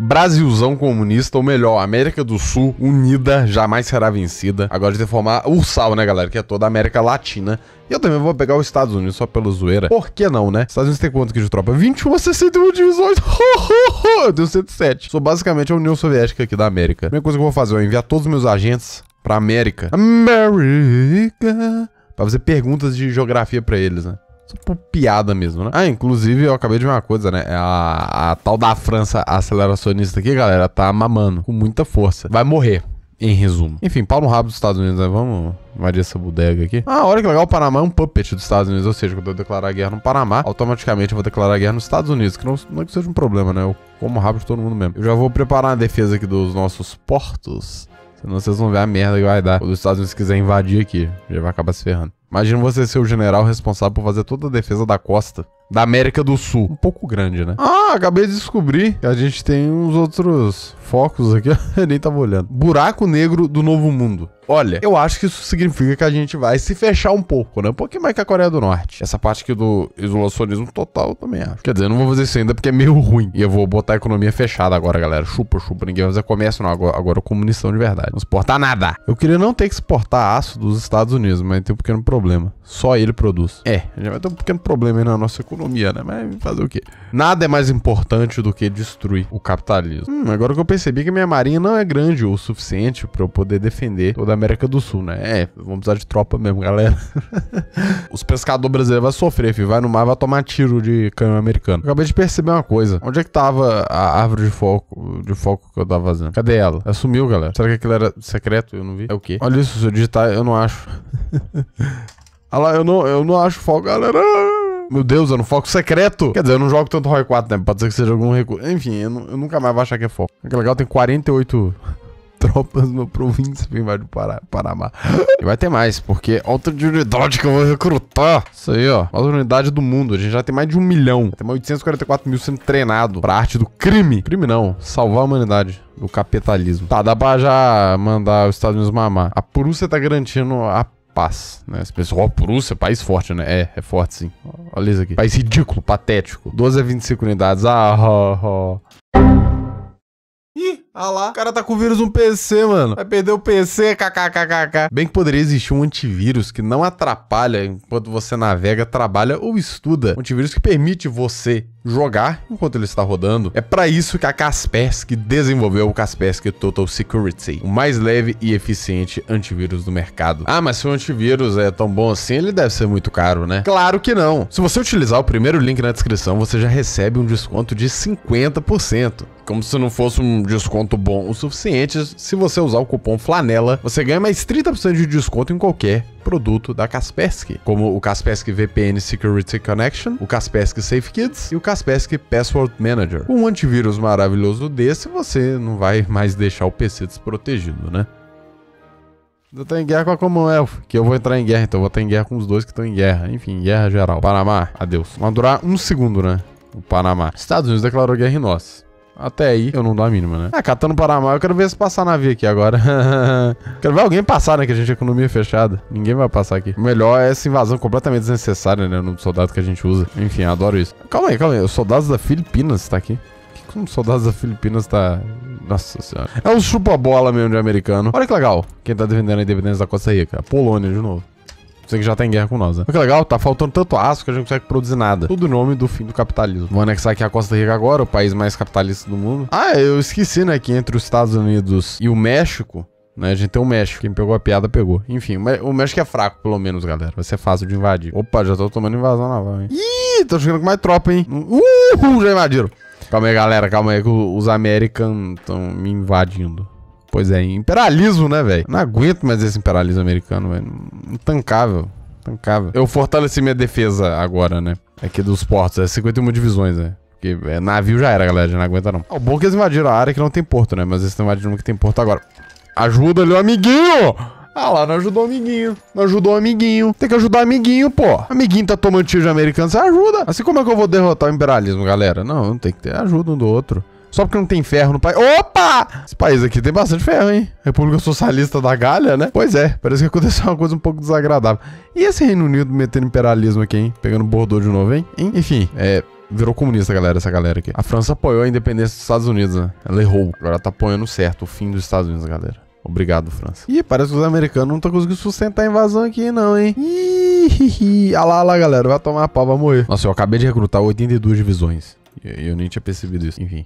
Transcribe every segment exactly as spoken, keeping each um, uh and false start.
Brasilzão comunista, ou melhor, América do Sul unida jamais será vencida. Agora de formar URSAL, né, galera, que é toda a América Latina. E eu também vou pegar os Estados Unidos só pela zoeira. Por que não, né? Estados Unidos tem quanto aqui de tropa? vinte e uma, sessenta e um divisões. Eu tenho cento e sete. Sou basicamente a União Soviética aqui da América. A primeira coisa que eu vou fazer é enviar todos os meus agentes pra América. América. Pra fazer perguntas de geografia pra eles, né? Só por piada mesmo, né? Ah, inclusive eu acabei de ver uma coisa, né? A, a tal da França aceleracionista aqui, galera, tá mamando com muita força. Vai morrer, em resumo. Enfim, pau no rabo dos Estados Unidos, né? Vamos invadir essa bodega aqui. Ah, olha que legal, o Panamá é um puppet dos Estados Unidos. Ou seja, quando eu declarar guerra no Panamá, automaticamente eu vou declarar guerra nos Estados Unidos. Que não, não é que seja um problema, né? Eu como rabo de todo mundo mesmo. Eu já vou preparar a defesa aqui dos nossos portos. Senão vocês vão ver a merda que vai dar quando os Estados Unidos quiser invadir aqui. Já vai acabar se ferrando. Imagina você ser o general responsável por fazer toda a defesa da costa da América do Sul. Um pouco grande, né? Ah, acabei de descobrir que a gente tem uns outros focos aqui. Eu nem tava olhando. Buraco negro do novo mundo. Olha, eu acho que isso significa que a gente vai se fechar um pouco, né? Um pouquinho mais que a Coreia do Norte. Essa parte aqui do isolacionismo total eu também acho. Quer dizer, eu não vou fazer isso ainda porque é meio ruim. E eu vou botar a economia fechada agora, galera. Chupa, chupa. Ninguém vai fazer comércio, não. Agora, agora é comunistão de verdade. Não exportar nada. Eu queria não ter que exportar aço dos Estados Unidos, mas tem um pequeno problema. Só ele produz. É, a gente vai ter um pequeno problema aí na nossa economia, né? Mas fazer o quê? Nada é mais importante do que destruir o capitalismo. Hum, agora que eu percebi que minha marinha não é grande o suficiente pra eu poder defender toda a América do Sul, né? É, vamos precisar de tropa mesmo, galera. Os pescadores brasileiros vão sofrer, filho. Vai no mar, vai tomar tiro de canhão americano. Eu acabei de perceber uma coisa. Onde é que tava a árvore de foco, de foco que eu tava fazendo? Cadê ela? Ela sumiu, galera. Será que aquilo era secreto? Eu não vi. É o quê? Olha isso, se eu digitar, eu não acho. Olha lá, eu não, eu não acho foco, galera. Meu Deus, é no foco secreto. Quer dizer, eu não jogo tanto R O I quatro, né? Pode ser que seja algum recurso. Enfim, eu, não, eu nunca mais vou achar que é foco. Que legal, tem quarenta e oito tropas na província pra invadir o Panamá. E vai ter mais, porque outra unidade que eu vou recrutar. Isso aí, ó. Outra unidade do mundo. A gente já tem mais de um milhão. Tem mais oitocentos e quarenta e quatro mil sendo treinado pra arte do crime. Crime não. Salvar a humanidade. Do capitalismo. Tá, dá pra já mandar os Estados Unidos mamar. A Prússia tá garantindo a paz, né? As pessoas, ó, oh, Prússia, país forte, né? É, é forte sim. Olha isso aqui. País ridículo, patético. doze a vinte e cinco unidades. Ah, ó, ó. Ih, ah lá. O cara tá com o vírus no P C, mano. Vai perder o P C, kkkkk. Bem que poderia existir um antivírus que não atrapalha enquanto você navega, trabalha ou estuda. Um antivírus que permite você jogar enquanto ele está rodando. É pra isso que a Kaspersky desenvolveu o Kaspersky Total Security. O mais leve e eficiente antivírus do mercado. Ah, mas se o antivírus é tão bom assim, ele deve ser muito caro, né? Claro que não. Se você utilizar o primeiro link na descrição, você já recebe um desconto de cinquenta por cento. Como se não fosse um desconto bom o suficiente, se você usar o cupom Flanela, você ganha mais trinta por cento de desconto em qualquer produto da Kaspersky, como o Kaspersky V P N Security Connection, o Kaspersky Safe Kids e o Kaspersky Password Manager. Com um antivírus maravilhoso desse, você não vai mais deixar o P C desprotegido, né? Eu tô em guerra com a Commonwealth, que eu vou entrar em guerra, então eu vou estar em guerra com os dois que estão em guerra. Enfim, guerra geral. Panamá, adeus. Vai durar um segundo, né? O Panamá. Estados Unidos declarou guerra em nós. Até aí, eu não dou a mínima, né? Ah, catando Panamá, eu quero ver se passar navio aqui agora. Quero ver alguém passar, né? Que a gente é economia fechada. Ninguém vai passar aqui. O melhor é essa invasão completamente desnecessária, né? No soldado que a gente usa. Enfim, eu adoro isso. Calma aí, calma aí. Os soldados da Filipinas tá aqui. Como os soldados da Filipinas tá... Nossa senhora. É um chupa-bola mesmo de americano. Olha que legal. Quem tá defendendo a independência da Costa Rica? Polônia, de novo. Sei que já tá em guerra com nós, né? Olha que legal, tá faltando tanto aço que a gente não consegue produzir nada. Tudo em nome do fim do capitalismo. Vou anexar aqui a Costa Rica agora, o país mais capitalista do mundo. Ah, eu esqueci, né, que entre os Estados Unidos e o México, né, a gente tem o México. Quem pegou a piada, pegou. Enfim, o México é fraco, pelo menos, galera. Vai ser fácil de invadir. Opa, já tô tomando invasão naval, hein? Ih, tô chegando com mais tropa, hein? Uhul, já invadiram. Calma aí, galera, calma aí que os americanos estão me invadindo. Pois é, imperialismo, né, velho? Não aguento mais esse imperialismo americano, velho. Intancável, intancável. Eu fortaleci minha defesa agora, né? Aqui dos portos, é cinquenta e uma divisões, né? Porque é, navio já era, galera, já não aguenta não. O bom é que eles invadiram a área que não tem porto, né? Mas eles estão invadindo que tem porto agora. Ajuda ali o amiguinho! Ah lá, não ajudou o amiguinho. Não ajudou o amiguinho. Tem que ajudar o amiguinho, pô. Amiguinho tá tomando tiro de americano, você ajuda. Assim como é que eu vou derrotar o imperialismo, galera? Não, não tem que ter ajuda um do outro. Só porque não tem ferro no país. Opa! Esse país aqui tem bastante ferro, hein? República Socialista da Galha, né? Pois é, parece que aconteceu uma coisa um pouco desagradável. E esse Reino Unido metendo imperialismo aqui, hein? Pegando Bordeaux de novo, hein? Enfim, é... virou comunista, galera, essa galera aqui. A França apoiou a independência dos Estados Unidos, né? Ela errou. Agora tá apoiando certo o fim dos Estados Unidos, galera. Obrigado, França. Ih, parece que os americanos não estão conseguindo sustentar a invasão aqui, não, hein? Ih, ah lá, lá, galera. Vai tomar a pau, vai morrer. Nossa, eu acabei de recrutar oitenta e duas divisões. Eu nem tinha percebido isso. Enfim,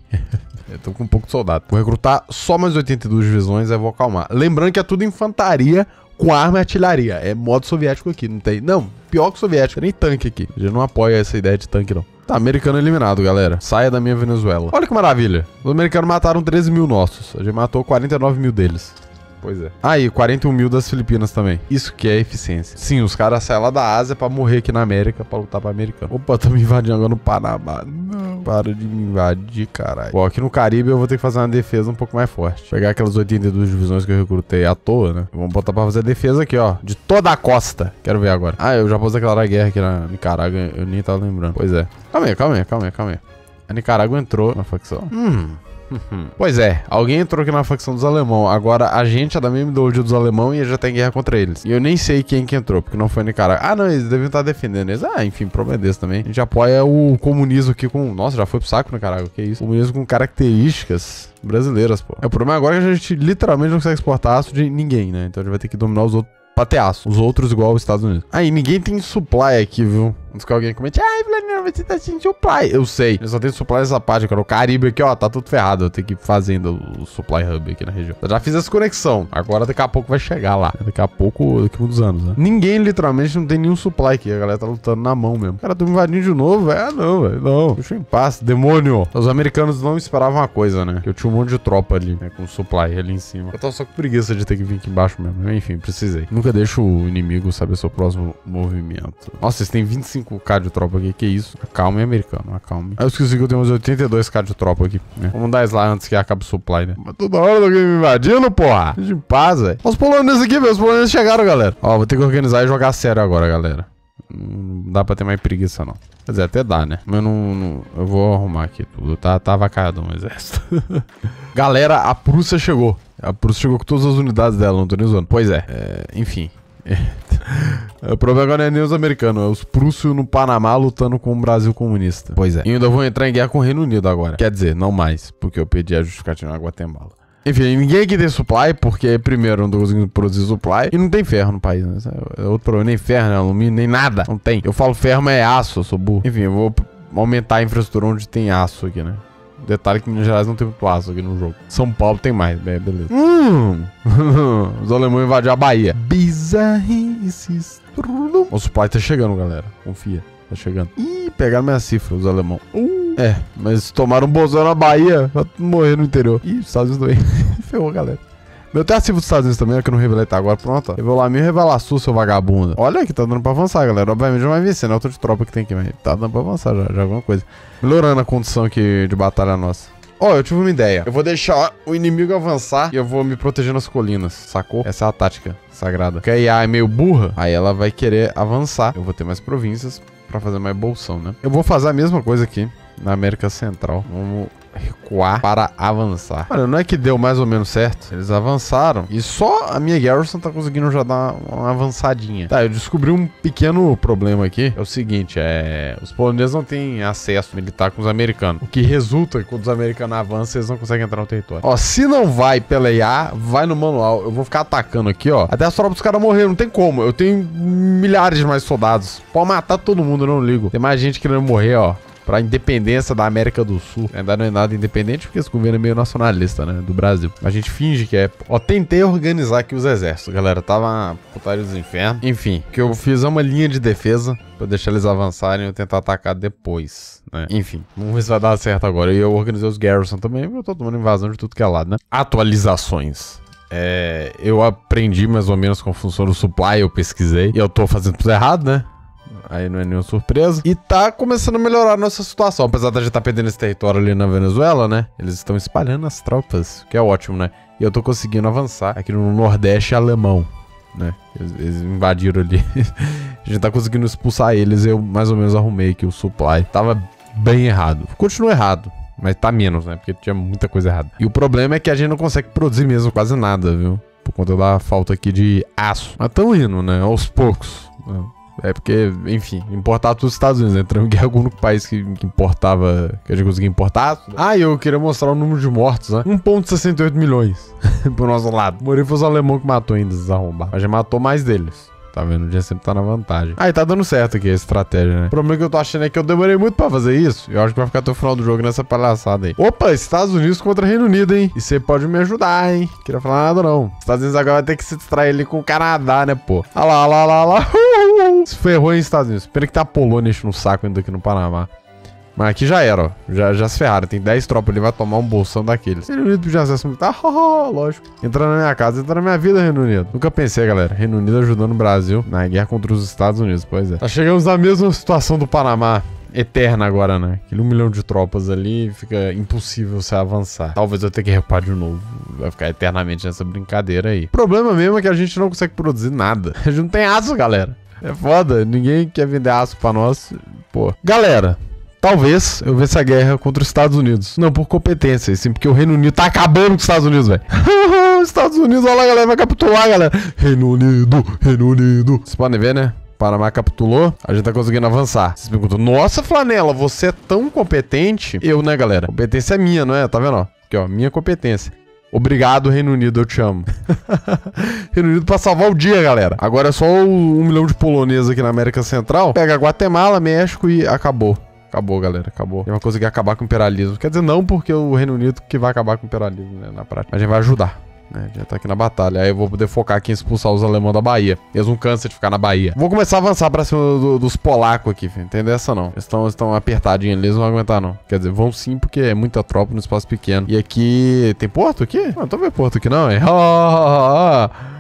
eu tô com um pouco de soldado. Vou recrutar só mais oitenta e duas divisões, aí vou acalmar. Lembrando que é tudo infantaria com arma e artilharia. É modo soviético aqui, não tem... Não, pior que soviético, nem tanque aqui. A gente não apoia essa ideia de tanque, não. Tá, americano eliminado, galera. Saia da minha Venezuela. Olha que maravilha. Os americanos mataram treze mil nossos. A gente matou quarenta e nove mil deles. Pois é. Aí, ah, quarenta e um mil das Filipinas também. Isso que é eficiência. Sim, os caras saem lá da Ásia pra morrer aqui na América, pra lutar pra americano. Opa, tô me invadindo agora no Panamá. Não. Para de me invadir, caralho. Bom, aqui no Caribe eu vou ter que fazer uma defesa um pouco mais forte. Pegar aquelas oitenta e duas divisões que eu recrutei à toa, né? Vamos botar pra fazer a defesa aqui, ó. De toda a costa. Quero ver agora. Ah, eu já posso declarar guerra aqui na Nicarágua. Eu nem tava lembrando. Pois é. Calma aí, calma aí, calma aí, calma aí. A Nicarágua entrou na facção. Hum... Pois é, alguém entrou aqui na facção dos alemão. Agora a gente é da mesma ideologia dos alemão e já tem guerra contra eles. E eu nem sei quem que entrou, porque não foi Nicarágua. Ah, não, eles deviam estar defendendo eles. Ah, enfim, problema desse também. A gente apoia o comunismo aqui com... Nossa, já foi pro saco Nicarágua, que isso? Comunismo com características brasileiras, pô. É, o problema agora é que a gente literalmente não consegue exportar aço de ninguém, né? Então a gente vai ter que dominar os outros pra ter aço. Os outros igual os Estados Unidos. Aí, ninguém tem supply aqui, viu? Antes que alguém comente, ai, Flanela, você tá sem supply. Eu sei, eu só tenho supply nessa parte, cara. O Caribe aqui, ó, tá tudo ferrado. Eu tenho que ir fazendo o supply hub aqui na região. Eu já fiz essa conexão. Agora daqui a pouco vai chegar lá. Daqui a pouco, daqui a uns anos, né? Ninguém, literalmente, não tem nenhum supply aqui. A galera tá lutando na mão mesmo. Cara, tô me invadindo de novo, velho. Ah, não, velho, não. Deixa eu em paz, demônio. Os americanos não esperavam uma coisa, né? Que eu tinha um monte de tropa ali, né? Com supply ali em cima. Eu tava só com preguiça de ter que vir aqui embaixo mesmo. Enfim, precisei. Nunca deixa o inimigo saber seu próximo movimento. Nossa, vocês têm vinte e cinco k de tropa aqui, que isso? Acalme, americano, acalme. Eu esqueci que eu tenho uns oitenta e dois mil de tropa aqui, né? Vamos dar isso lá antes que acabe o supply, né? Mas toda hora alguém me invadindo, porra! De paz, velho. Olha os poloneses aqui, velho. Os poloneses chegaram, galera. Ó, vou ter que organizar e jogar sério agora, galera. Não dá pra ter mais preguiça, não. Quer dizer, até dá, né? Mas eu não, não... Eu vou arrumar aqui tudo. Tá, tá avacalhado um exército. Galera, a Prússia chegou. A Prússia chegou com todas as unidades dela, não tô nem zoando. Pois é, é enfim... O problema agora não é nem os americanos, é os prússios no Panamá lutando com o Brasil comunista. Pois é. E ainda vou entrar em guerra com o Reino Unido agora. Quer dizer, não mais, porque eu pedi a justificativa na Guatemala. Enfim, ninguém aqui tem supply, porque primeiro não tô conseguindo produzir supply. E não tem ferro no país, né? É outro problema, nem ferro, nem alumínio, nem nada. Não tem. Eu falo ferro, mas é aço, eu sou burro. Enfim, eu vou aumentar a infraestrutura onde tem aço aqui, né? Detalhe que Minas Gerais não tem muito aço aqui no jogo. São Paulo tem mais, é, beleza. Hum. Os alemães invadiram a Bahia. Bizarrices. O supply tá chegando, galera. Confia, tá chegando. Ih, pegaram minha cifra, os alemãos. Uh. É, mas tomaram um bolsão na Bahia pra morrer no interior. Ih, os Estados Unidos também. Ferrou, galera. Meu, tem a cifra dos Estados Unidos também, que eu não revelei até agora. Pronto, ó. Revelar minha e revelar sua, seu vagabundo. Olha que tá dando pra avançar, galera. Obviamente não vai vencer, né? Outra de tropa que tem aqui, mas tá dando pra avançar já, já alguma coisa. Melhorando a condição aqui de batalha nossa. Ó, oh, eu tive uma ideia. Eu vou deixar o inimigo avançar e eu vou me proteger nas colinas, sacou? Essa é a tática sagrada. Porque a I A é meio burra, aí ela vai querer avançar. Eu vou ter mais províncias pra fazer mais bolsão, né? Eu vou fazer a mesma coisa aqui na América Central. Vamos... recuar para avançar. Olha, não é que deu mais ou menos certo? Eles avançaram. E só a minha garrison tá conseguindo já dar uma avançadinha. Tá, eu descobri um pequeno problema aqui. É o seguinte, é... os poloneses não têm acesso militar com os americanos. O que resulta que quando os americanos avançam, eles não conseguem entrar no território. Ó, se não vai pela I A, vai no manual. Eu vou ficar atacando aqui, ó. Até as tropas dos caras morreram. Não tem como. Eu tenho milhares de mais soldados. Pode matar todo mundo, eu não ligo. Tem mais gente querendo morrer, ó. Pra independência da América do Sul. Ainda não é nada independente, porque esse governo é meio nacionalista, né? Do Brasil. A gente finge que é... Ó, tentei organizar aqui os exércitos, galera. Tava uma putaria dos infernos. Enfim, que eu fiz uma linha de defesa pra deixar eles avançarem e eu tentar atacar depois, né? Enfim, vamos ver se vai dar certo agora. E eu organizei os garrison também, porque eu tô tomando invasão de tudo que é lado, né? Atualizações. É... Eu aprendi mais ou menos como funciona o supply, eu pesquisei. E eu tô fazendo tudo errado, né? Aí não é nenhuma surpresa. E tá começando a melhorar a nossa situação. Apesar de a gente estar perdendo esse território ali na Venezuela, né? Eles estão espalhando as tropas, que é ótimo, né? E eu tô conseguindo avançar aqui no Nordeste alemão, né? Eles, eles invadiram ali. A gente tá conseguindo expulsar eles. Eu mais ou menos arrumei aqui o supply. Tava bem errado. Continua errado. Mas tá menos, né? Porque tinha muita coisa errada. E o problema é que a gente não consegue produzir mesmo quase nada, viu? Por conta da falta aqui de aço. Mas tão indo, né? Aos poucos, né? É porque, enfim, importava tudo os Estados Unidos, né? Entramos em guerra com o único país que, que importava, que a gente conseguia importar. Ah, e eu queria mostrar o número de mortos, né? um vírgula sessenta e oito milhões pro nosso lado. Morei foi os alemão que matou ainda, esses arrombados. Mas já matou mais deles. Tá vendo? O dia sempre tá na vantagem. Ah, e tá dando certo aqui a estratégia, né? O problema que eu tô achando é que eu demorei muito pra fazer isso. Eu acho que vai ficar até o final do jogo nessa palhaçada aí. Opa, Estados Unidos contra Reino Unido, hein? E você pode me ajudar, hein? Não queria falar nada, não. Estados Unidos agora vai ter que se distrair ali com o Canadá, né, pô? Olha lá, olha lá, olha lá. Se ferrou, hein, Estados Unidos. Pena que tá a Polônia enchendo o saco ainda aqui no Panamá. Mas aqui já era, ó. Já, já se ferraram. Tem dez tropas ali, vai tomar um bolsão daqueles. Reino Unido já acesso muito. Ah, oh, oh, lógico. Entra na minha casa, entra na minha vida, Reino Unido. Nunca pensei, galera. Reino Unido ajudando o Brasil na guerra contra os Estados Unidos, pois é. Tá chegamos à mesma situação do Panamá. Eterna agora, né? Aquele um milhão de tropas ali, fica impossível você avançar. Talvez eu tenha que recuar de novo. Vai ficar eternamente nessa brincadeira aí. O problema mesmo é que a gente não consegue produzir nada. A gente não tem aço, galera. É foda. Ninguém quer vender aço pra nós. Pô. Galera. Talvez eu vença a guerra contra os Estados Unidos. Não por competência, sim, porque o Reino Unido tá acabando com os Estados Unidos, velho. Estados Unidos, olha lá, galera, vai capitular, galera. Reino Unido, Reino Unido. Vocês podem ver, né? Panamá capitulou, a gente tá conseguindo avançar. Vocês perguntam, nossa, Flanela, você é tão competente. Eu, né, galera? Competência é minha, não é? Tá vendo, ó? Aqui, ó, minha competência. Obrigado, Reino Unido, eu te amo. Reino Unido pra salvar o dia, galera. Agora é só um milhão de poloneses aqui na América Central. Pega Guatemala, México e acabou. Acabou, galera, acabou. A gente vai conseguir acabar com o imperialismo. Quer dizer, não porque o Reino Unido que vai acabar com o imperialismo, né, na prática. Mas a gente vai ajudar, né? A gente já tá aqui na batalha. Aí eu vou poder focar aqui em expulsar os alemães da Bahia. Eles não cansam de ficar na Bahia. Vou começar a avançar pra cima do, dos polacos aqui, filho. Entendeu essa, não? Eles estão apertadinhos ali, eles não vão aguentar, não. Quer dizer, vão sim, porque é muita tropa no espaço pequeno. E aqui... Tem porto aqui? Não, não tô vendo porto aqui, não, hein? Oh, oh, oh, oh.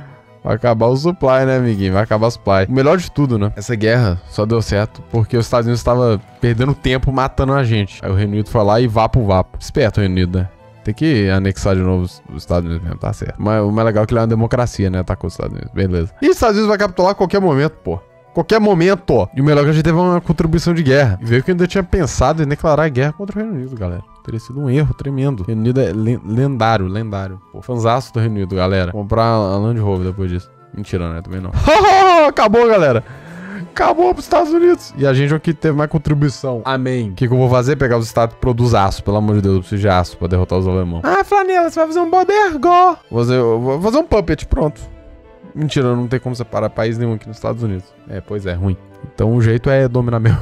Vai acabar o supply, né, amiguinho? Vai acabar o supply. O melhor de tudo, né? Essa guerra só deu certo porque os Estados Unidos estavam perdendo tempo matando a gente. Aí o Reino Unido foi lá e vapo, vapo. Esperto o Reino Unido, né? Tem que anexar de novo os Estados Unidos mesmo, tá certo. Mas o mais legal é que ele é uma democracia, né? Atacou os Estados Unidos, beleza. E os Estados Unidos vai capitular a qualquer momento, pô. Qualquer momento. E o melhor é que a gente teve uma contribuição de guerra. E veio que eu ainda tinha pensado em declarar guerra contra o Reino Unido, galera. Teria sido um erro tremendo. Reino Unido é le lendário, lendário. Pô, fanzaço do Reino Unido, galera. Comprar a Land Rover depois disso. Mentira, né? Também não. Acabou, galera. Acabou pros Estados Unidos. E a gente aqui teve mais contribuição. Amém. O que, que eu vou fazer? Pegar os Estados que produzem aço. Pelo amor de Deus, eu preciso de aço pra derrotar os alemãos. Ah, Flanela, você vai fazer um bodergo. Vou fazer, vou fazer um puppet, pronto. Mentira, não tem como separar país nenhum aqui nos Estados Unidos. É, pois é, ruim. Então o jeito é dominar meu.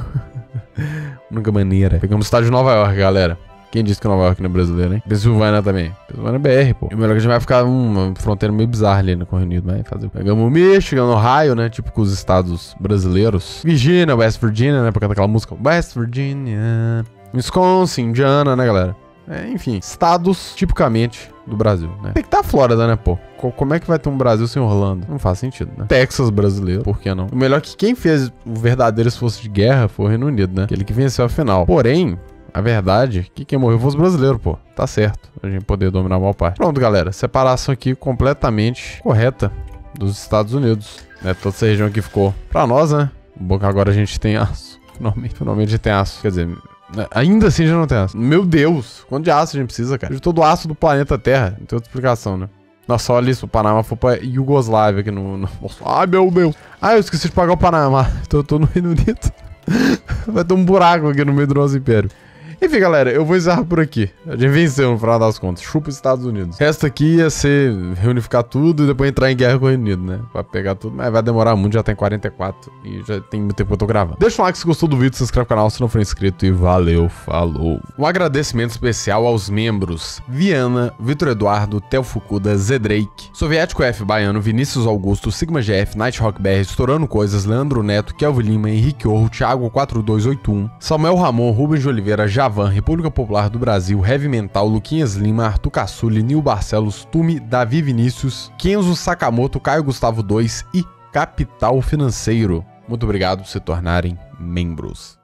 Única maneira. Pegamos o estado de Nova York, galera. Quem disse que Nova York não é brasileiro, hein? Pensilvânia também. Pensilvânia é B R, pô. E o melhor que a gente vai ficar uma fronteira meio bizarra ali no Reino Unido, né? Fazer... Pegamos o Michigan, o Ohio, né? Tipo com os estados brasileiros. Virginia, West Virginia, né? Pra cantar aquela música. West Virginia. Wisconsin, Indiana, né, galera? É, enfim, estados tipicamente do Brasil, né? Tem que estar a Flórida, né, pô? Como é que vai ter um Brasil sem Orlando? Não faz sentido, né? Texas brasileiro, por que não? O melhor é que quem fez o verdadeiro esforço de guerra foi o Reino Unido, né? Aquele que venceu a final. Porém, a verdade, que quem morreu foi os brasileiros, pô. Tá certo, a gente poder dominar a maior parte. Pronto, galera, separação aqui completamente correta dos Estados Unidos, né? Toda essa região aqui ficou pra nós, né? Bom que agora a gente tem aço. Finalmente, finalmente a gente tem aço, quer dizer... Ainda assim já não tem aço. Meu Deus, quanto de aço a gente precisa, cara? De todo o aço do planeta Terra. Não tem outra explicação, né? Nossa, olha isso, o Panamá foi pra Iugoslávia aqui no... no... Nossa, ai, meu Deus. Ah, eu esqueci de pagar o Panamá. Então eu tô no Reino Unido. Vai ter um buraco aqui no meio do nosso império. Enfim, galera, eu vou encerrar por aqui. A gente venceu no final das contas. Chupa os Estados Unidos. Resta aqui ia ser reunificar tudo e depois entrar em guerra com o Reino Unido, né? Pra pegar tudo, mas vai demorar muito, já tem quarenta e quatro e já tem muito tempo que eu tô gravando. Deixa um like se gostou do vídeo, se inscreve no canal se não for inscrito e valeu, falou. Um agradecimento especial aos membros Viana, Vitor Eduardo, Theo Fukuda, Zedrake, Soviético F, Baiano, Vinícius Augusto, Sigma G F, Night Rock B R, Estourando Coisas, Leandro Neto, Kelvin Lima, Henrique Orro, Thiago quatro dois oito um, Samuel Ramon, Rubens de Oliveira, Jav República Popular do Brasil, Heavy Mental, Luquinhas Lima, Arthur Cassuli, Nil Barcelos, Tumi, Davi Vinícius, Kenzo Sakamoto, Caio Gustavo dois e Capital Financeiro. Muito obrigado por se tornarem membros.